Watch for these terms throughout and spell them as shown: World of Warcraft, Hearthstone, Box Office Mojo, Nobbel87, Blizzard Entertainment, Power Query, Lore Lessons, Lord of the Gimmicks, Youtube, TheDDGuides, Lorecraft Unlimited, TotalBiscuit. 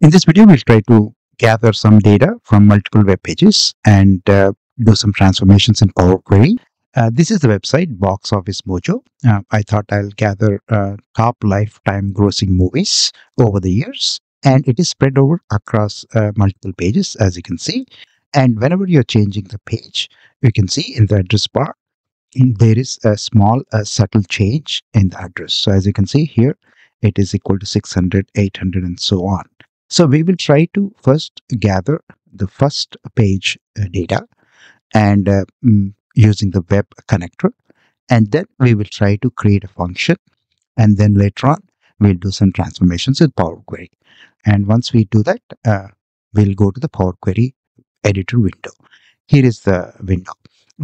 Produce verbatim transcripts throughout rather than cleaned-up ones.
In this video, we'll try to gather some data from multiple web pages and uh, do some transformations in Power Query. Uh, this is the website Box Office Mojo. Uh, I thought I'll gather uh, top lifetime grossing movies over the years, and it is spread over across uh, multiple pages, as you can see. And whenever you're changing the page, you can see in the address bar, there is a small uh, subtle change in the address. So as you can see here, it is equal to six hundred, eight hundred, and so on. So we will try to first gather the first page data and uh, using the web connector, and then we will try to create a function, and then later on we'll do some transformations with Power Query. And once we do that, uh, we'll go to the Power Query editor window. Here is the window.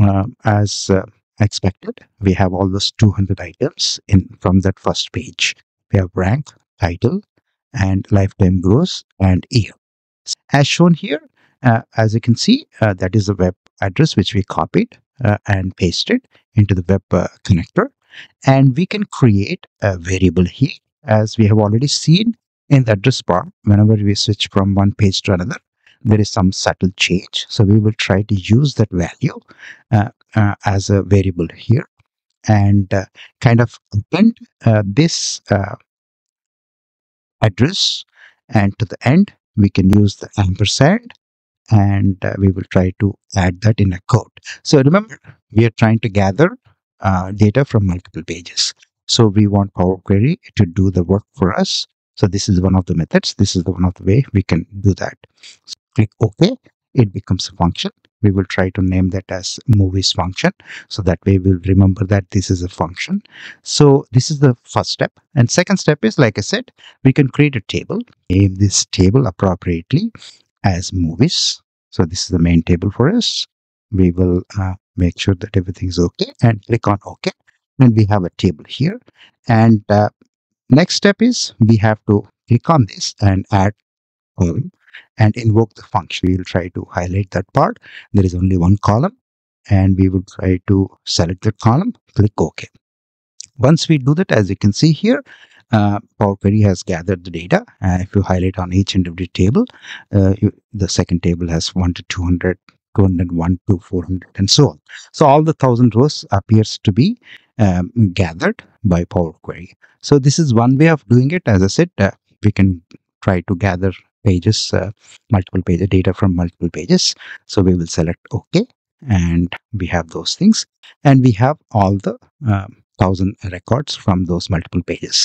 Uh, as uh, expected, we have almost two hundred items in from that first page. We have rank, title, and lifetime gross and year. As shown here, uh, as you can see, uh, that is the web address which we copied uh, and pasted into the web uh, connector, and we can create a variable here. As we have already seen in the address bar, whenever we switch from one page to another, there is some subtle change. So we will try to use that value uh, uh, as a variable here and uh, kind of append uh, this uh, address, and to the end we can use the ampersand, and uh, we will try to add that in a code. So remember, we are trying to gather uh, data from multiple pages, so we want Power Query to do the work for us. So this is one of the methods, this is the one of the way we can do that. So click OK, it becomes a function. We will try to name that as movies function, so that way we'll remember that this is a function. So this is the first step, and second step is, like I said, we can create a table. Name this table appropriately as movies. So this is the main table for us. We will uh, make sure that everything is okay and click on OK, and we have a table here. And uh, next step is we have to click on this and add column and invoke the function. We will try to highlight that part. There is only one column, and we will try to select the column, click OK. Once we do that, as you can see here, uh, Power Query has gathered the data. Uh, if you highlight on each and every table, uh, you, the second table has one to two hundred, two hundred one to four hundred, and so on. So all the thousand rows appears to be um, gathered by Power Query. So this is one way of doing it. As I said, uh, we can try to gather pages, uh, multiple pages, data from multiple pages. So we will select OK, and we have those things, and we have all the um, thousand records from those multiple pages.